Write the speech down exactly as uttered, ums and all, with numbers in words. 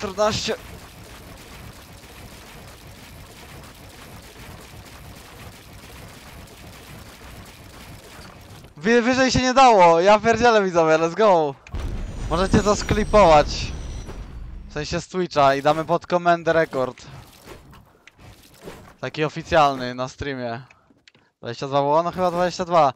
czternaście. Wy, wyżej się nie dało, ja pierdzielę widzowie, let's go. Możecie to sklipować. W sensie z Twitcha i damy pod komendę rekord. Taki oficjalny na streamie. dwadzieścia dwa było? No chyba dwadzieścia dwa.